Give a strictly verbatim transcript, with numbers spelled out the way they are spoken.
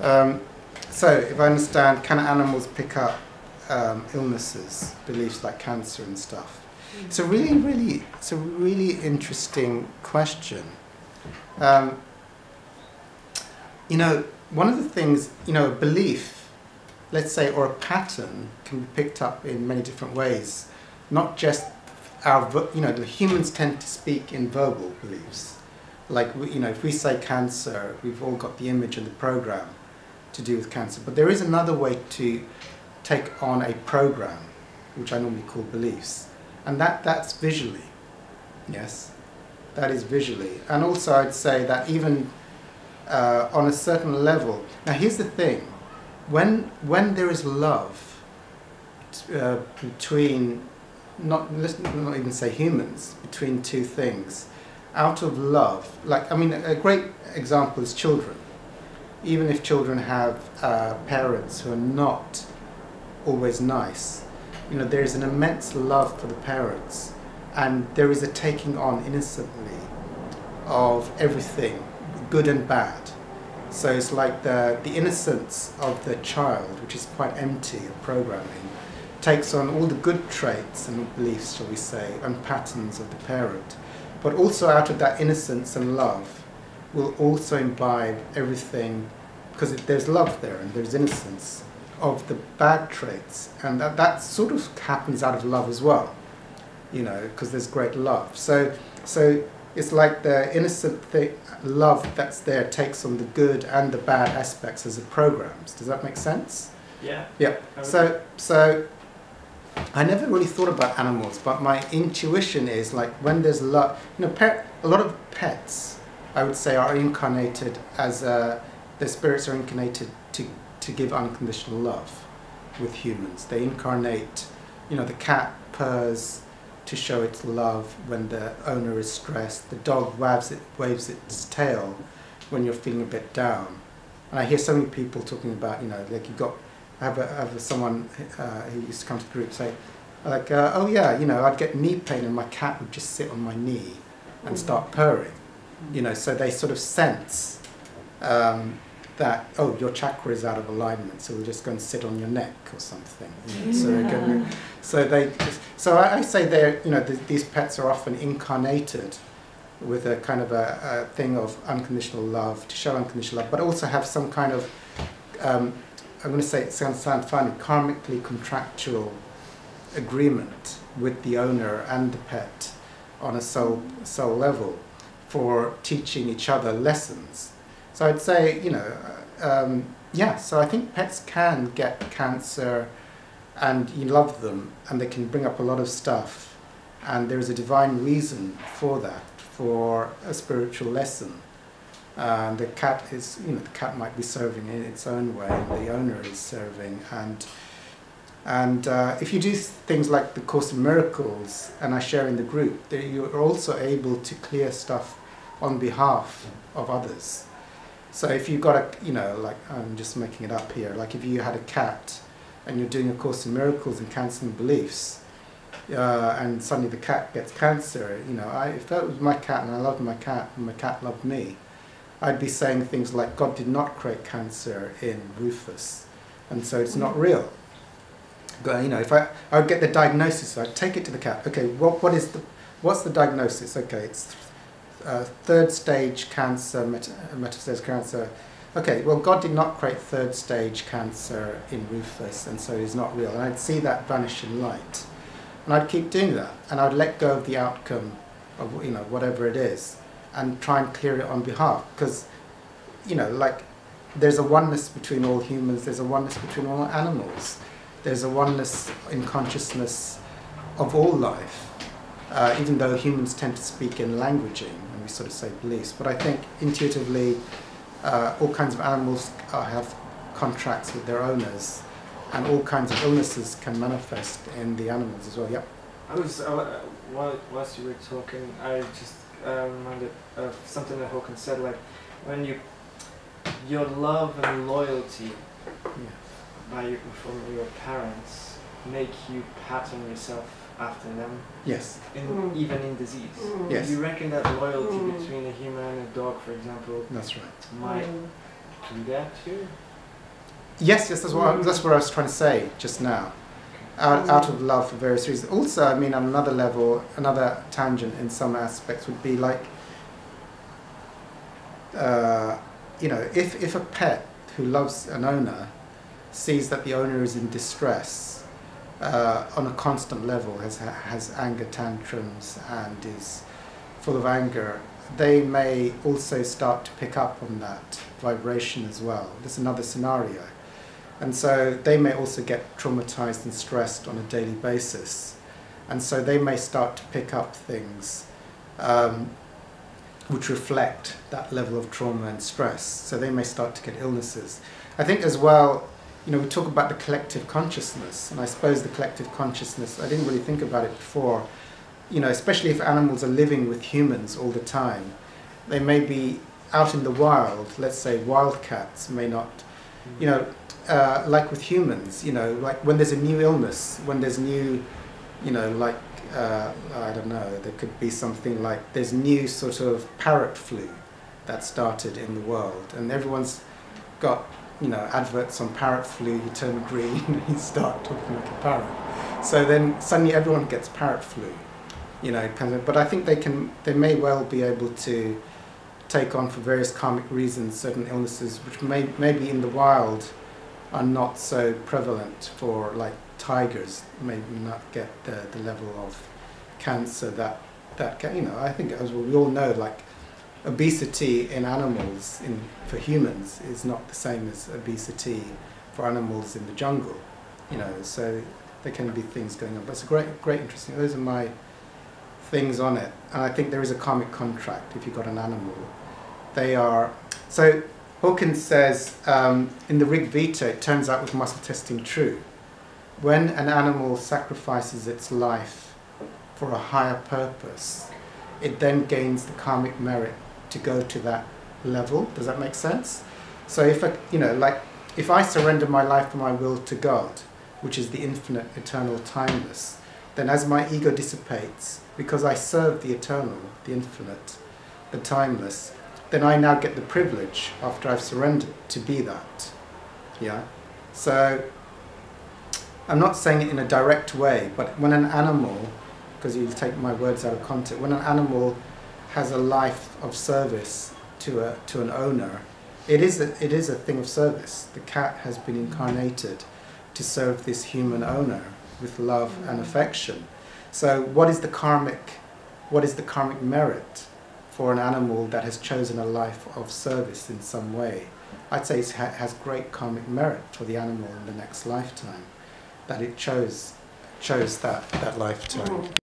Um, so, if I understand, can animals pick up um, illnesses, beliefs like cancer and stuff? It's a really, really, it's a really interesting question. Um, you know, one of the things, you know, a belief, let's say, or a pattern can be picked up in many different ways. Not just our, you know, the humans tend to speak in verbal beliefs. Like, you know, if we say cancer, we've all got the image and the program to do with cancer. But there is another way to take on a program, which I normally call beliefs. And that, that's visually, yes, that is visually. And also I'd say that even uh, on a certain level, now here's the thing, when, when there is love uh, between, not, let's not even say humans, between two things, out of love, like, I mean, a great example is children. Even if children have uh, parents who are not always nice, you know, there is an immense love for the parents, and there is a taking on innocently of everything, good and bad. So it's like the, the innocence of the child, which is quite empty of programming, takes on all the good traits and beliefs, shall we say, and patterns of the parent. But also out of that innocence and love will also imbibe everything, because there's love there and there's innocence, of the bad traits, and that, that sort of happens out of love as well, you know, because there's great love. So, so it's like the innocent thing, love that's there takes on the good and the bad aspects as it programs. Does that make sense? Yeah. Yeah. So, so I never really thought about animals, but my intuition is like when there's love, you know, pet, a lot of pets, I would say, are incarnated as a, their spirits are incarnated to. to give unconditional love with humans. They incarnate, you know, the cat purrs to show its love when the owner is stressed, the dog waves, it, waves its tail when you're feeling a bit down. And I hear so many people talking about, you know, like you've got, I have, a, I have someone uh, who used to come to the group say, like, uh, oh yeah, you know, I'd get knee pain and my cat would just sit on my knee and start purring. You know, so they sort of sense um, that, oh, your chakra is out of alignment, so we're just going to sit on your neck or something. You know? Yeah. So, going, so they, just, so I, I say they're, you know, th these pets are often incarnated with a kind of a, a thing of unconditional love, to show unconditional love, but also have some kind of, um, I'm going to say it sounds funny, karmically contractual agreement with the owner and the pet on a soul, soul level for teaching each other lessons. So I'd say, you know, um, yeah, so I think pets can get cancer and you love them and they can bring up a lot of stuff, and there is a divine reason for that, for a spiritual lesson. Uh, the cat is, you know, the cat might be serving in its own way, and the owner is serving. And, and uh, if you do things like the Course of Miracles, and I share in the group, that you are also able to clear stuff on behalf of others. So if you've got a, you know, like, I'm just making it up here, like if you had a cat and you're doing a Course in Miracles and cancelling beliefs, uh, and suddenly the cat gets cancer, you know, I, if that was my cat and I loved my cat and my cat loved me, I'd be saying things like, God did not create cancer in Rufus, and so it's not real. You know, if I, I would get the diagnosis, so I'd take it to the cat, okay, what, what is the, what's the diagnosis? Okay, it's Uh, third stage cancer, meta metastatic cancer. Okay, well, God did not create third stage cancer in Rufus, and so it's not real. And I'd see that vanish in light, and I'd keep doing that, and I'd let go of the outcome of, you know, whatever it is, and try and clear it on behalf, because, you know, like, there's a oneness between all humans, there's a oneness between all animals, there's a oneness in consciousness of all life. Uh, even though humans tend to speak in languaging, and we sort of say beliefs, but I think intuitively uh, all kinds of animals uh, have contracts with their owners, and all kinds of illnesses can manifest in the animals as well. Yep. I was uh, while whilst you were talking, I just uh, reminded of something that Hawkins said, like when you your love and loyalty yeah. by your, from your parents make you pattern yourself after them. Yes. In, mm. Even in disease. Mm. Yes. You reckon that loyalty mm. between a human and a dog, for example, that's right. might mm. do that here? Yes, yes, that's what, I, that's what I was trying to say just now. Out, out of love for various reasons. Also, I mean, on another level, another tangent in some aspects would be like, uh, you know, if, if a pet who loves an owner sees that the owner is in distress uh, on a constant level, has, has anger tantrums and is full of anger, they may also start to pick up on that vibration as well. That's another scenario. And so they may also get traumatized and stressed on a daily basis. And so they may start to pick up things um, which reflect that level of trauma and stress. So they may start to get illnesses. I think as well, you know, we talk about the collective consciousness. And I suppose the collective consciousness, I didn't really think about it before. You know, especially if animals are living with humans all the time. They may be out in the wild, let's say wildcats may not, you know, Uh, like with humans, you know, like when there's a new illness, when there's new, you know, like, uh, I don't know, there could be something like, there's new sort of parrot flu that started in the world, and everyone's got, you know, adverts on parrot flu, you turn green and you start talking like a parrot. So then suddenly everyone gets parrot flu, you know, kind of, but I think they can, they may well be able to take on for various karmic reasons certain illnesses which may, maybe in the wild are not so prevalent. For like tigers, maybe not get the, the level of cancer that, that can, you know, I think as we all know, like obesity in animals in, for humans is not the same as obesity for animals in the jungle, you know, so there can be things going on, but it's a great, great interesting, those are my things on it, and I think there is a karmic contract if you've got an animal. They are, so Hawkins says, um, in the Rig Veda, it turns out with muscle testing true. When an animal sacrifices its life for a higher purpose, it then gains the karmic merit to go to that level. Does that make sense? So if I, you know, like, if I surrender my life and my will to God, which is the infinite, eternal, timeless, then as my ego dissipates, because I serve the eternal, the infinite, the timeless, then I now get the privilege, after I've surrendered, to be that. Yeah? So, I'm not saying it in a direct way, but when an animal, because you take my words out of context, when an animal has a life of service to, a, to an owner, it is, a, it is a thing of service. The cat has been incarnated to serve this human owner with love and affection. So what is the karmic, what is the karmic merit for an animal that has chosen a life of service in some way? I'd say it has great karmic merit for the animal in the next lifetime, that it chose, chose that, that lifetime.